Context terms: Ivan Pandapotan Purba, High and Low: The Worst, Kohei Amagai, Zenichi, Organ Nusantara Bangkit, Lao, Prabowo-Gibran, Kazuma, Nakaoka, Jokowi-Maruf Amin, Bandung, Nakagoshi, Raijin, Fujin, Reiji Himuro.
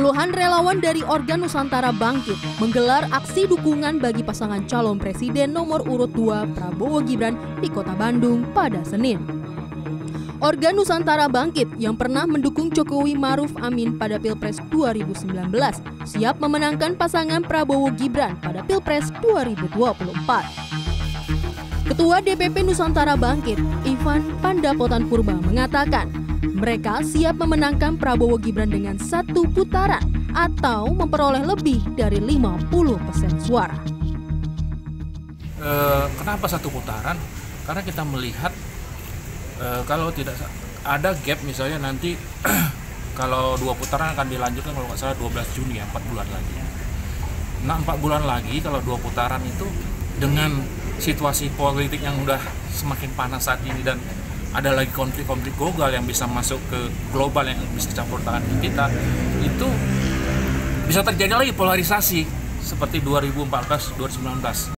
Puluhan relawan dari Organ Nusantara Bangkit menggelar aksi dukungan bagi pasangan calon presiden nomor urut 2 Prabowo-Gibran di Kota Bandung pada Senin. Organ Nusantara Bangkit yang pernah mendukung Jokowi-Maruf Amin pada Pilpres 2019 siap memenangkan pasangan Prabowo-Gibran pada Pilpres 2024. Ketua DPP Nusantara Bangkit, Ivan Pandapotan Purba mengatakan, mereka siap memenangkan Prabowo-Gibran dengan satu putaran atau memperoleh lebih dari 50% suara. Kenapa satu putaran? Karena kita melihat kalau tidak ada gap, misalnya nanti kalau dua putaran akan dilanjutkan kalau nggak salah 12 Juni, 4 bulan lagi. Nah, 4 bulan lagi kalau dua putaran itu dengan situasi politik yang udah semakin panas saat ini dan ada lagi konflik-konflik global yang bisa masuk ke global yang bisa campur tangan ke kita, itu bisa terjadi lagi polarisasi seperti 2014-2019.